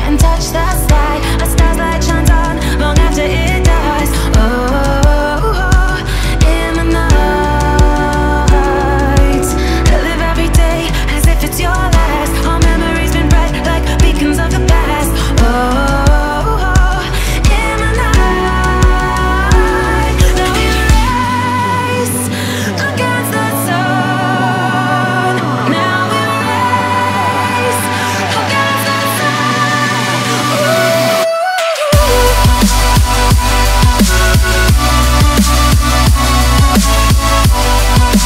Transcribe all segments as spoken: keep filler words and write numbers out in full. And touch the sky, a star's light shines on long after it dies. Oh, in the night, I live every day as if it's your last. All memories been bright like beacons of the past. Oh, in the night,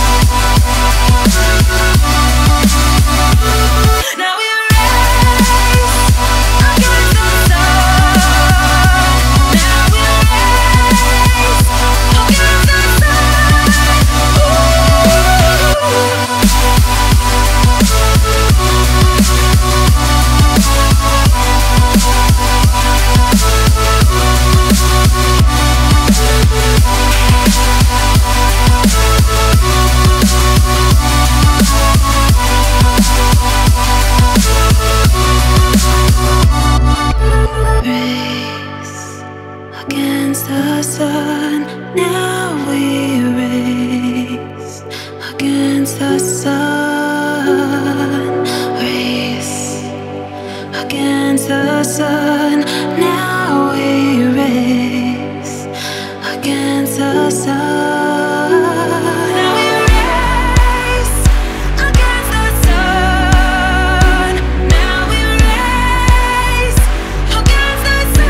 now we race against the sun. Now we race against the sun. Against the sun, now we race against the sun, race against the sun, now we race against the sun.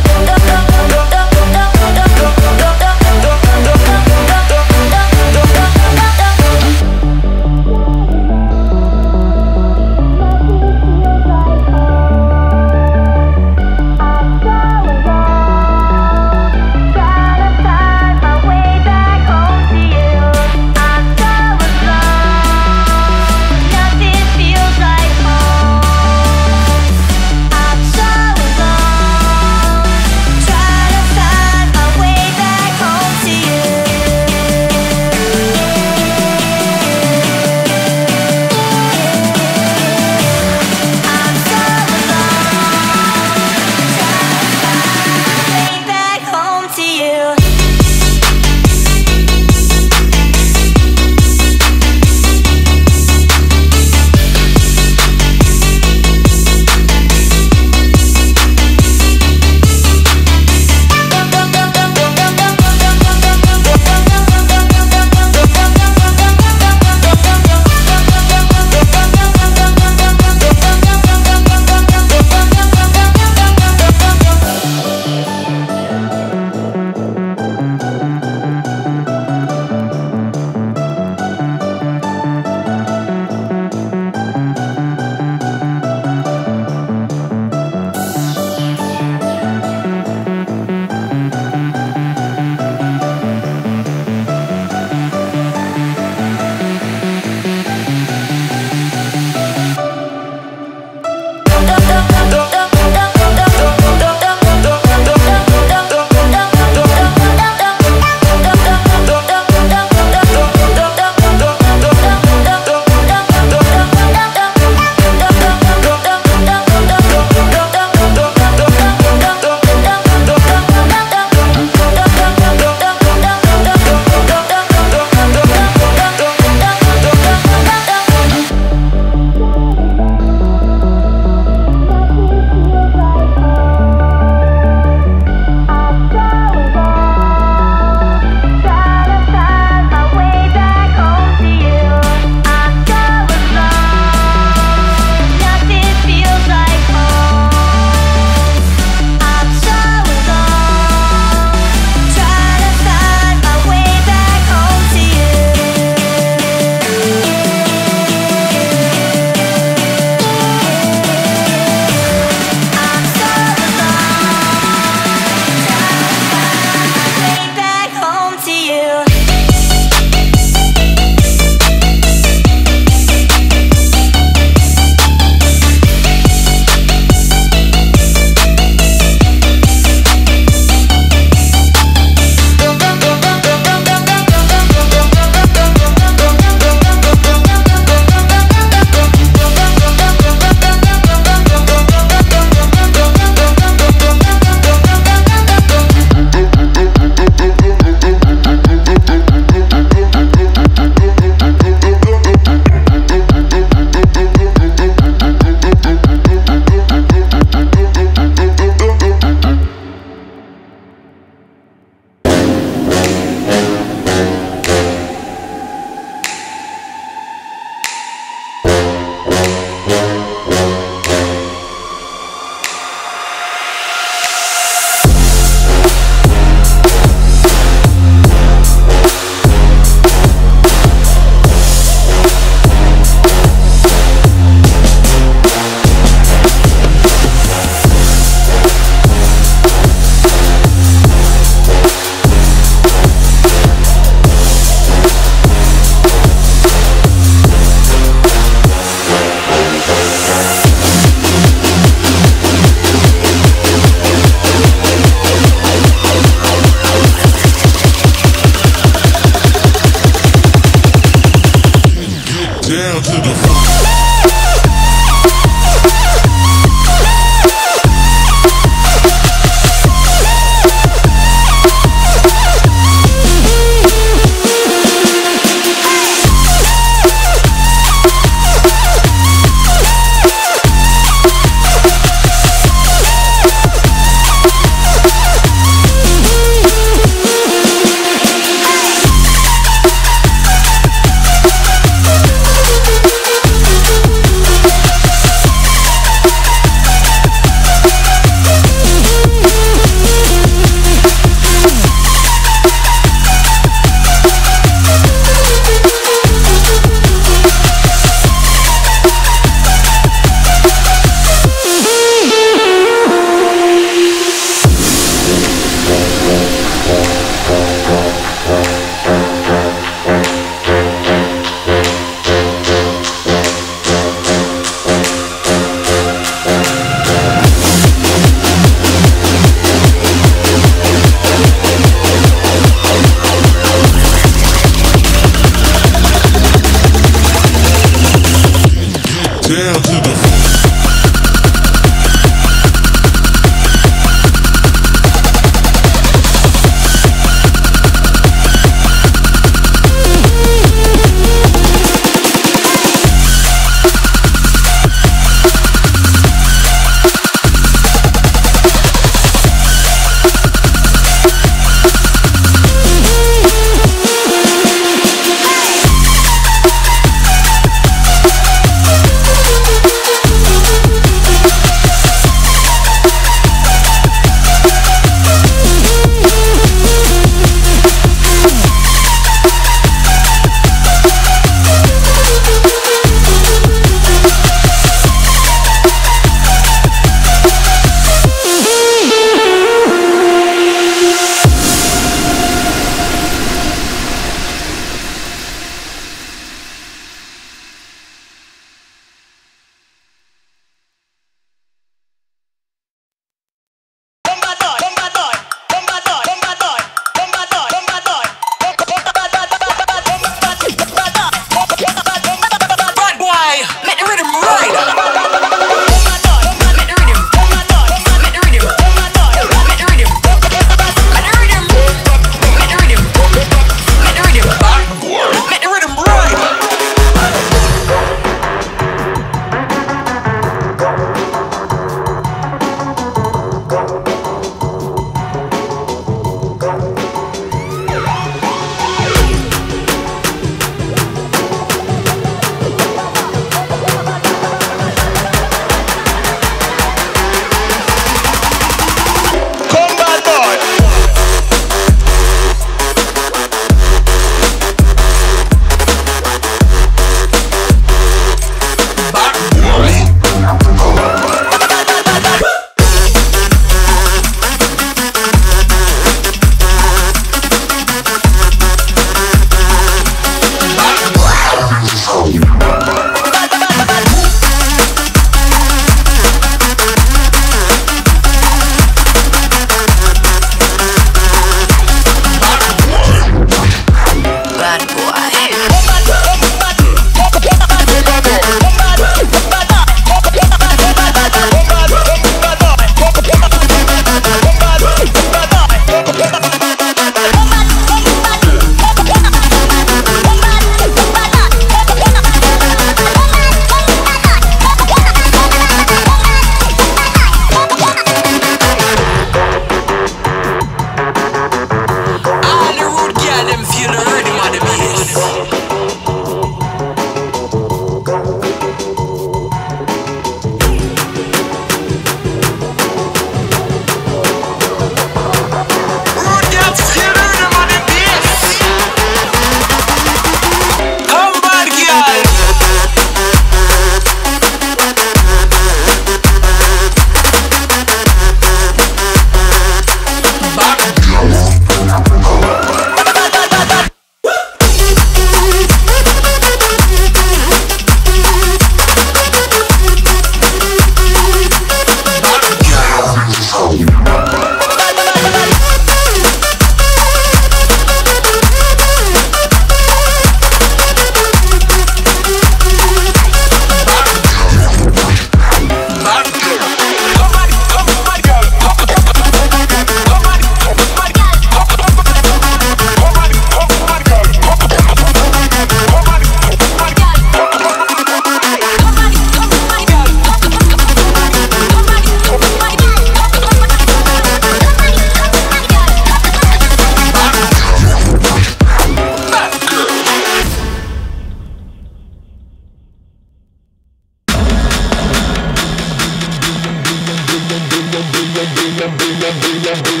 Baby, I'm ballin', ballin'. Baby,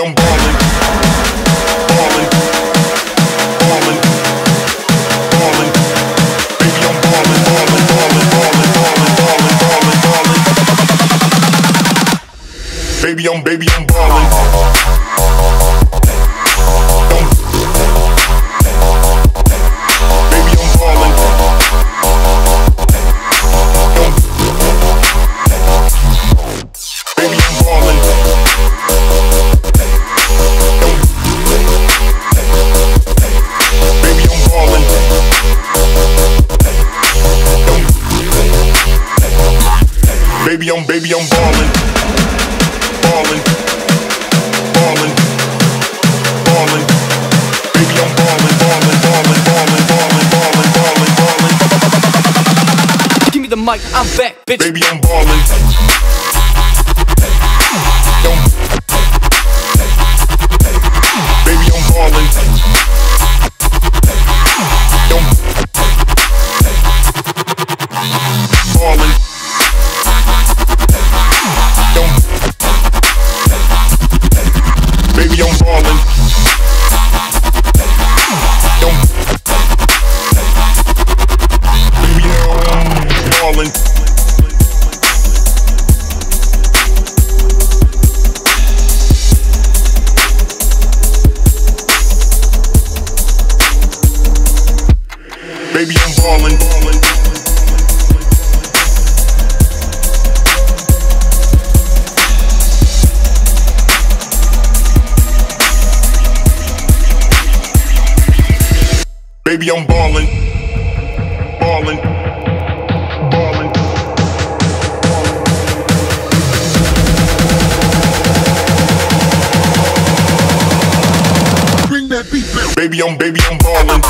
I'm baby, I'm ballin'. Baby, I'm baby, I'm ballin', ballin', ballin', ballin'. Baby, I'm ballin', ballin', ballin', ballin', ballin', ballin', ballin', ballin'. Give me the mic, I'm back, bitch. Baby, I'm ballin'. Baby, I'm ballin', ballin'. Baby, I'm ballin', ballin', ballin', ballin'. Bring that beat back. Baby, I'm baby, I'm ballin'. Baby, I'm ballin'.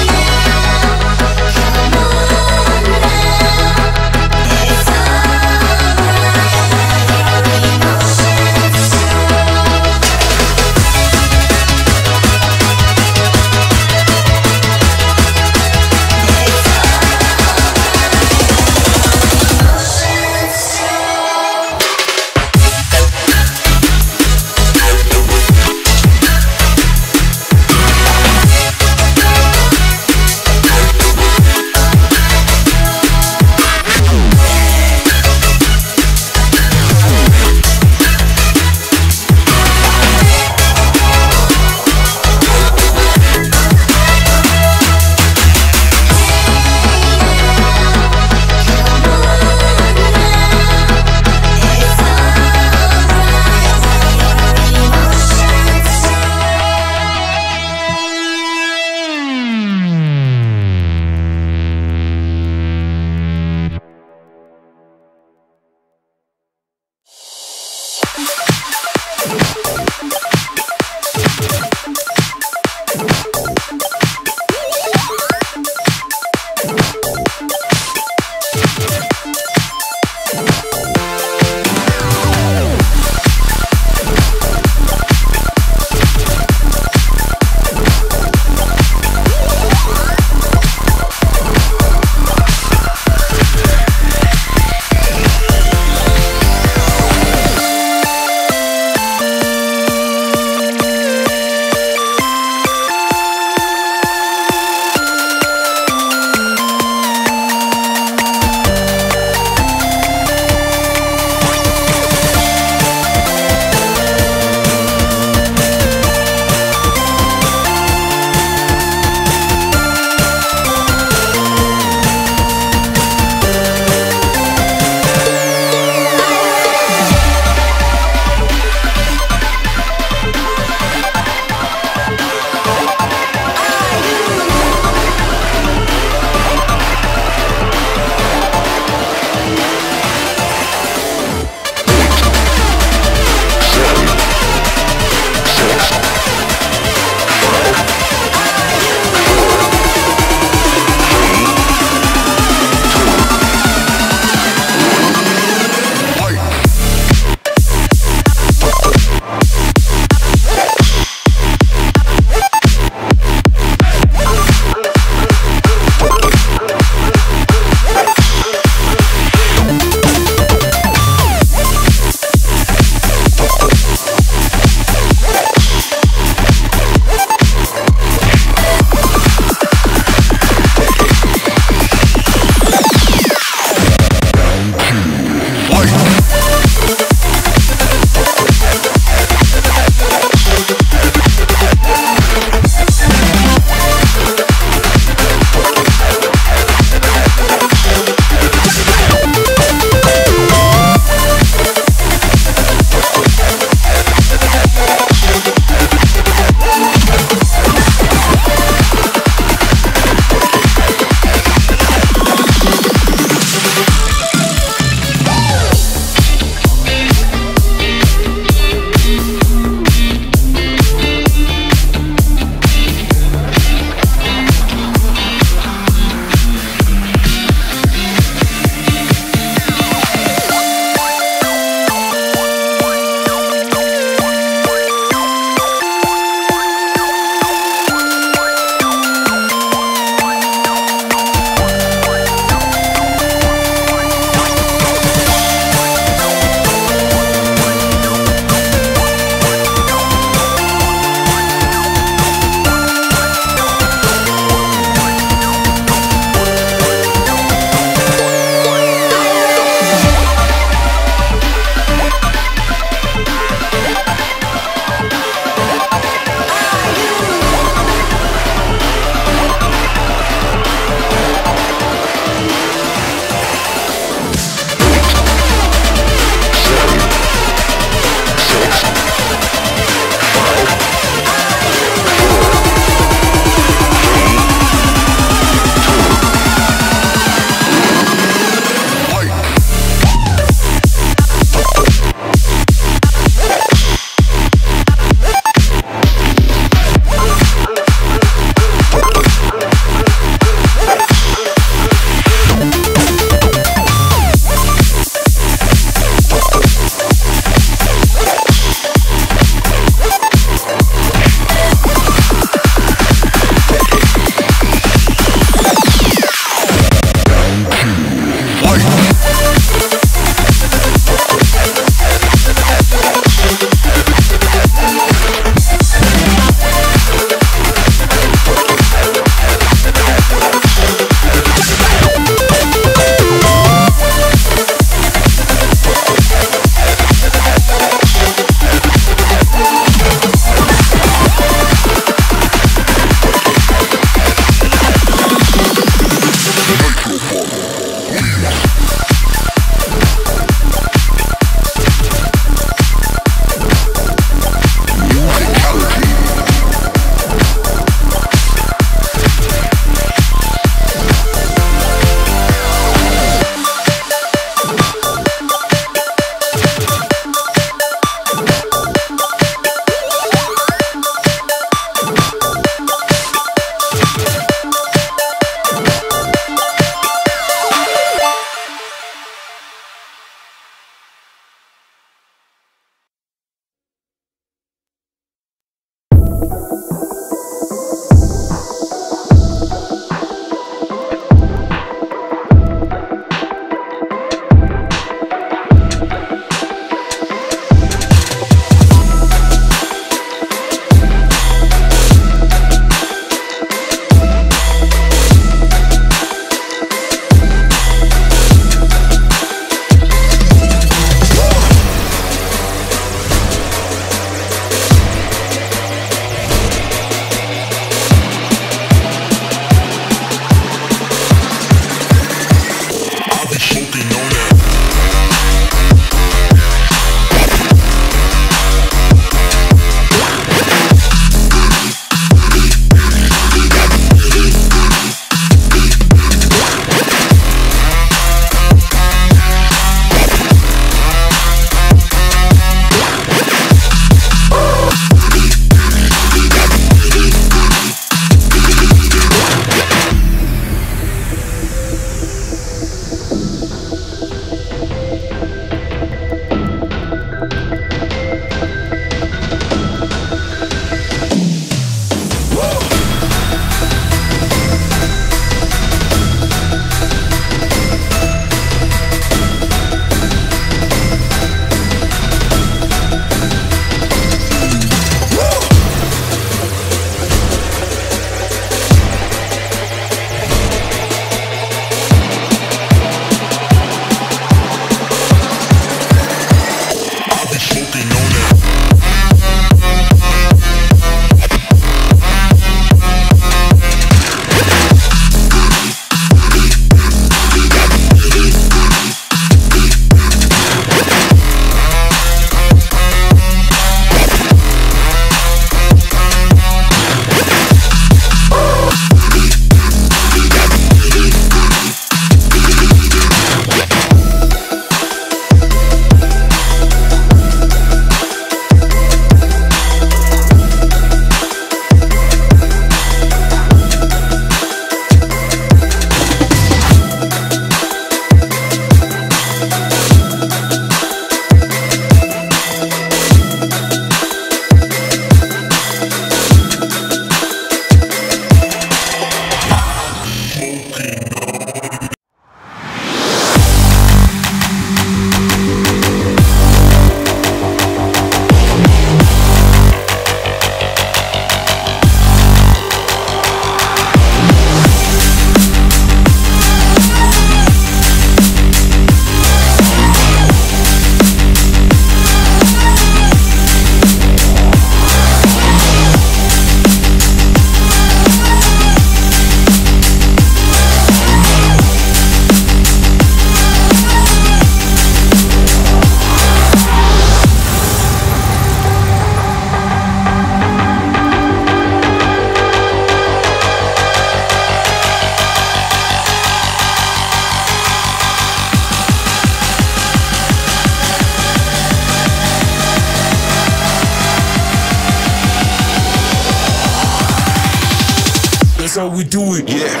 That's how we do it. Yeah.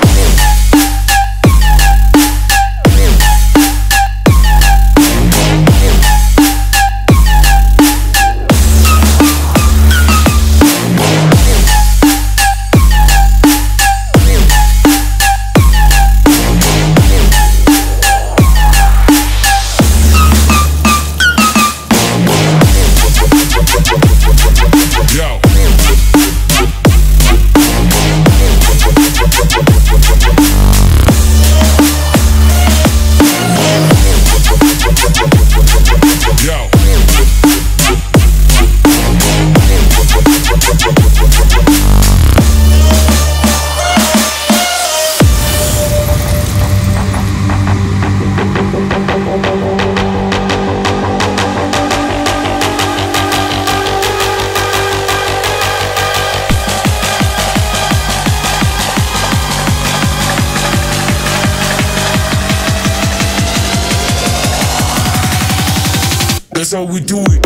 That's how we do it.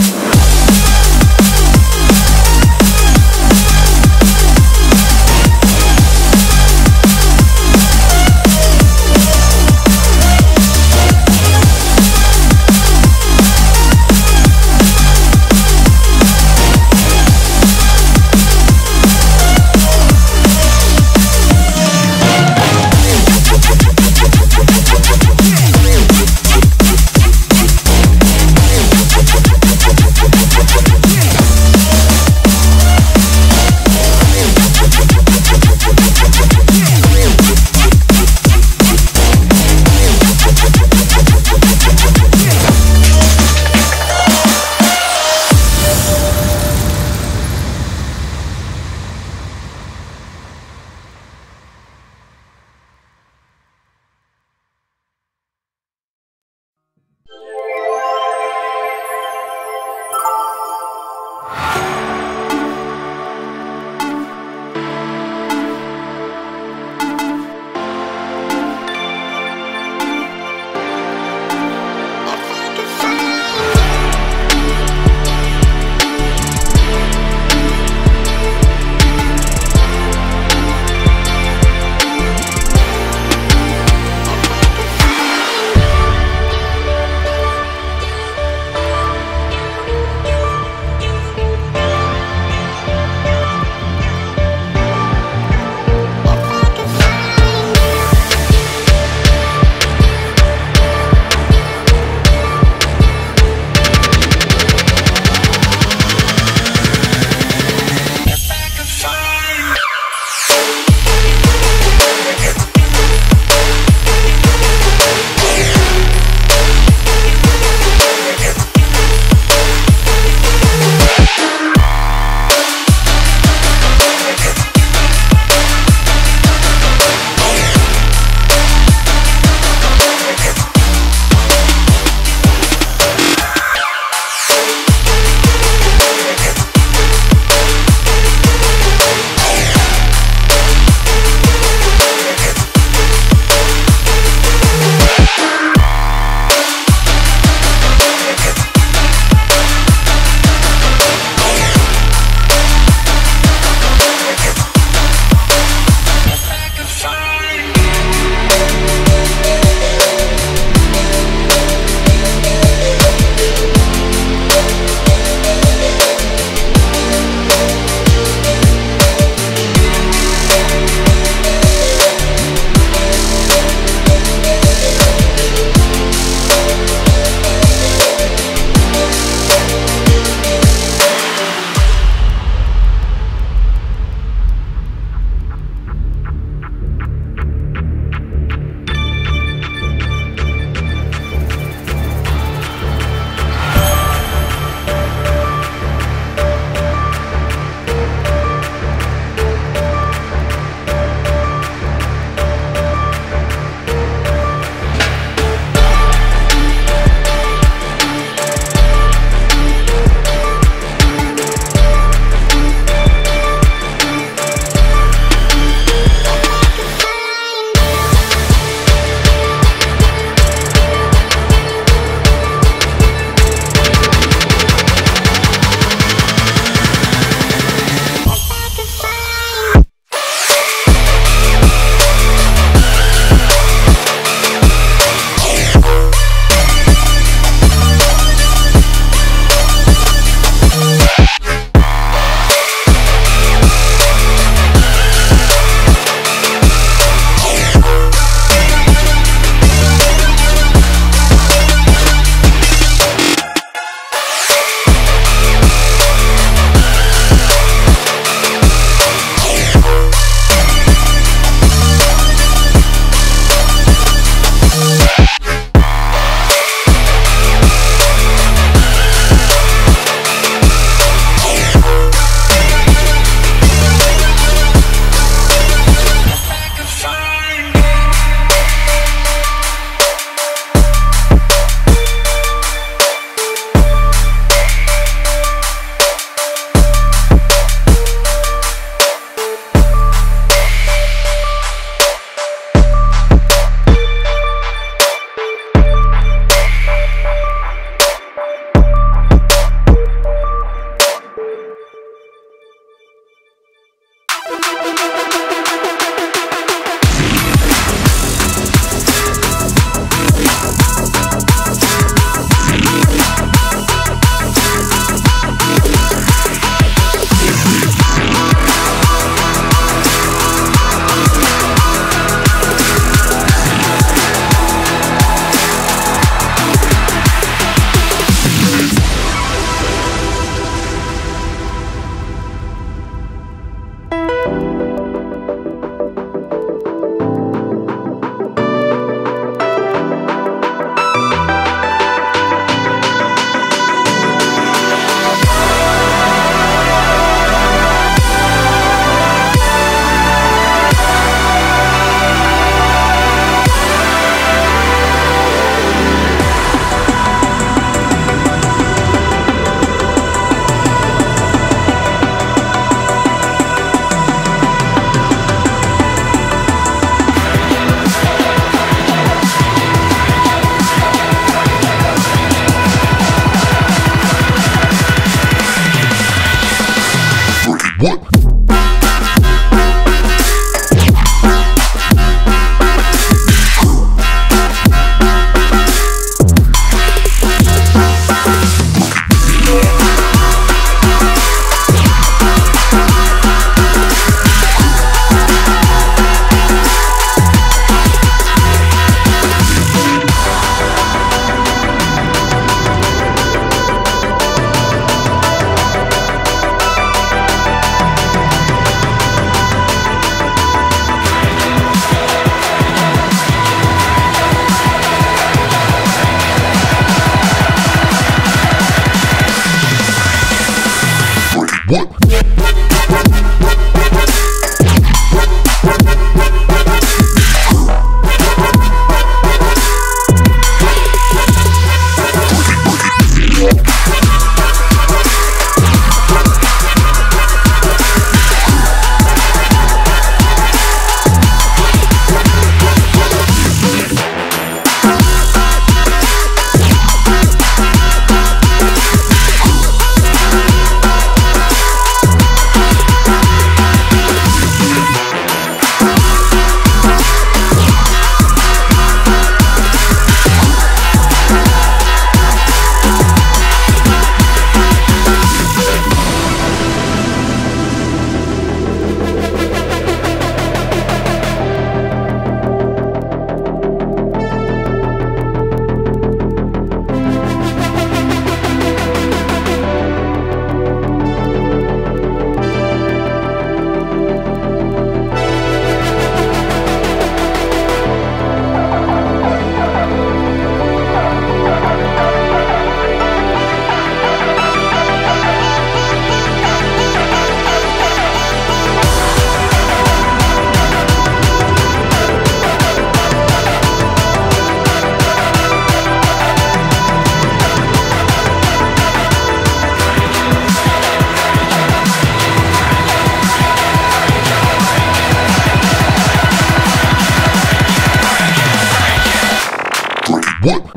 What?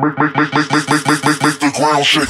make, make, make, make, make, make, make, make the ground shake.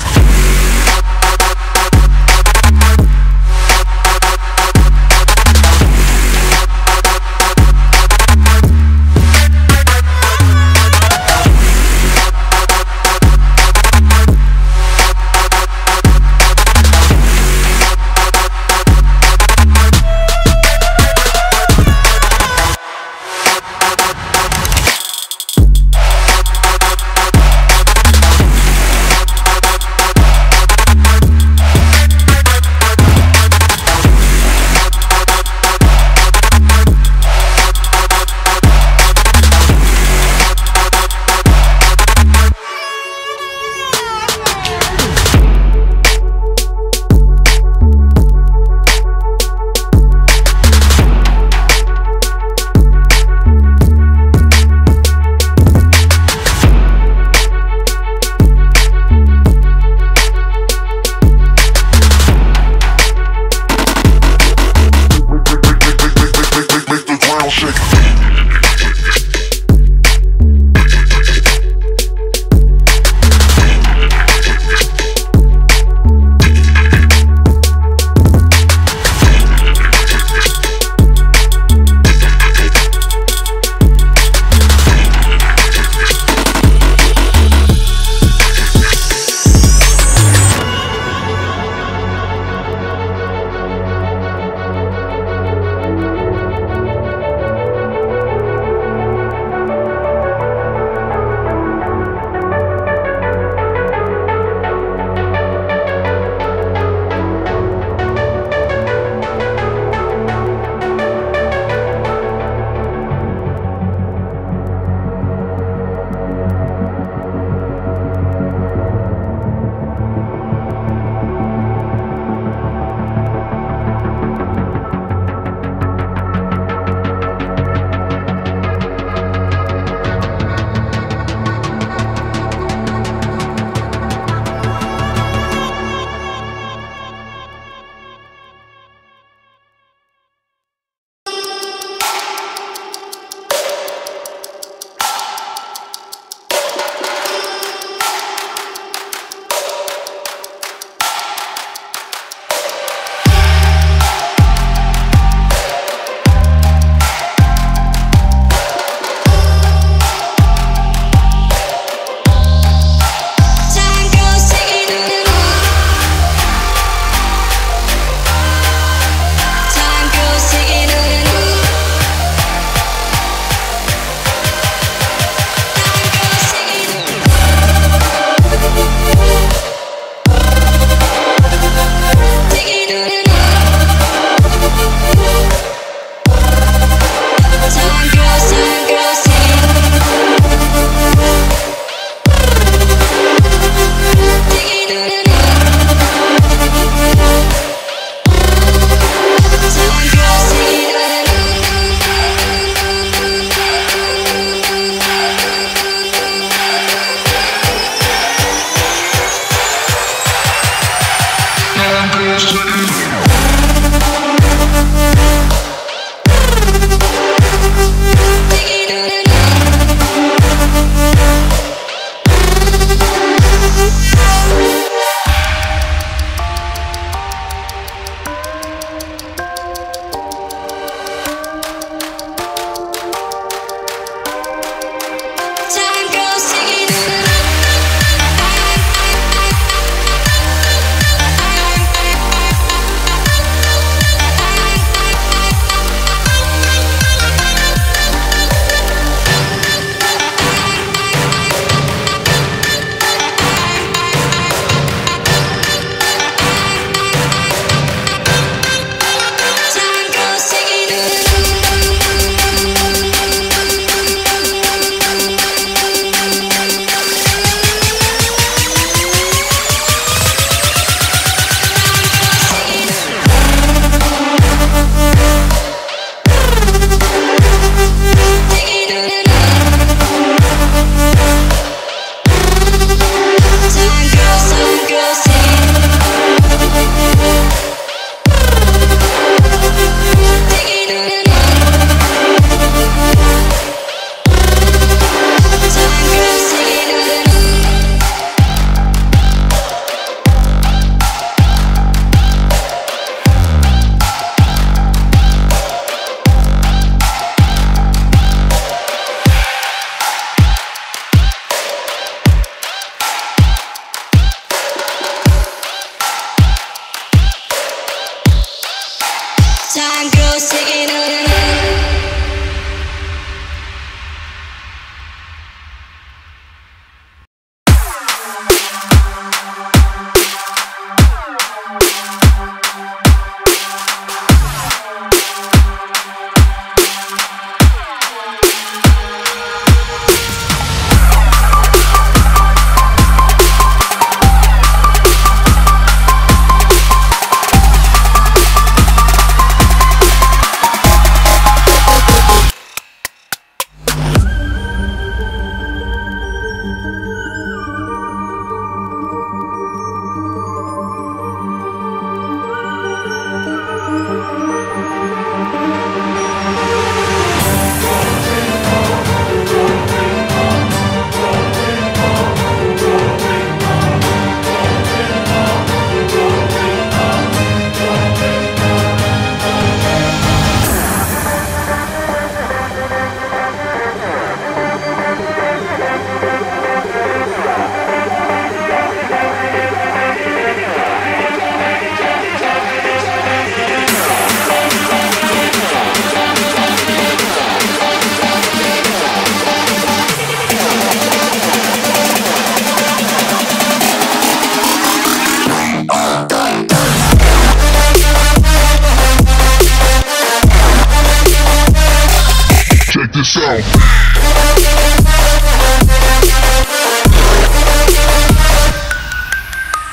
this out.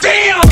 Damn!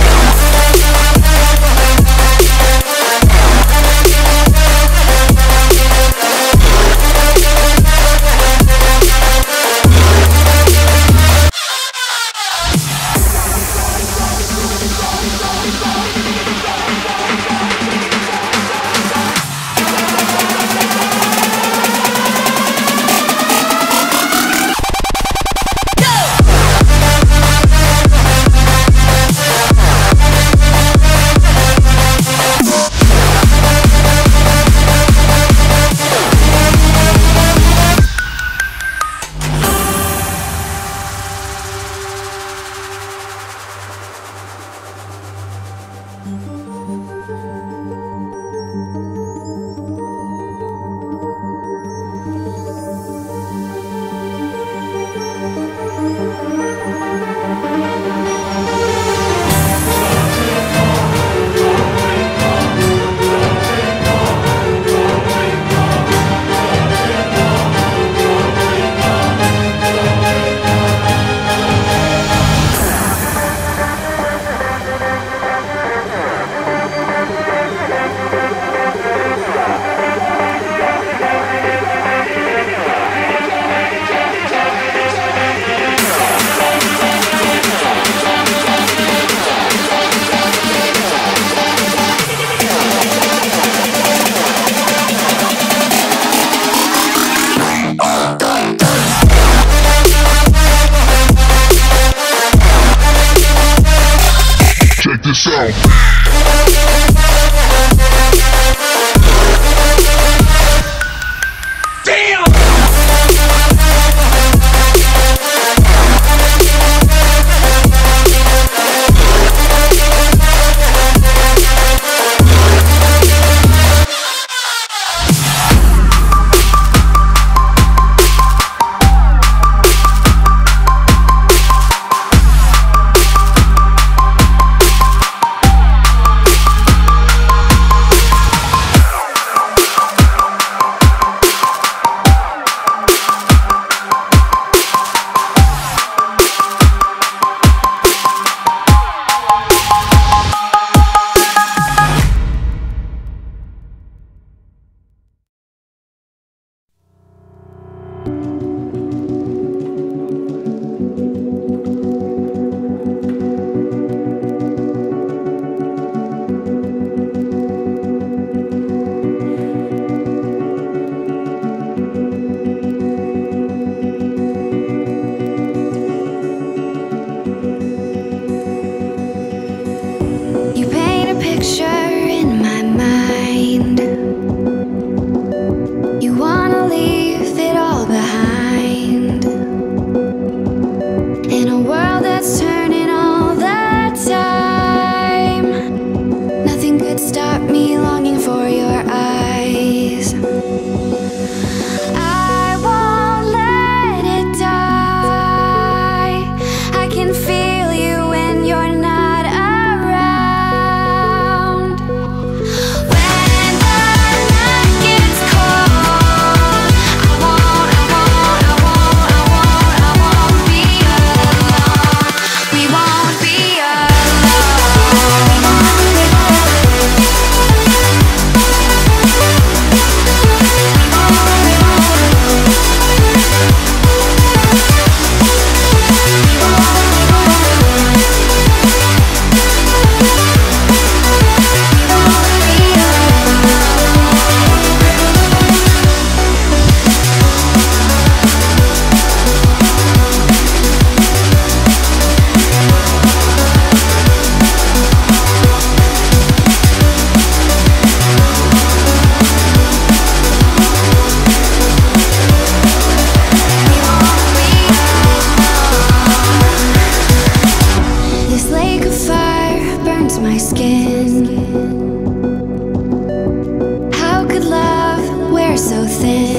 So how could love wear so thin?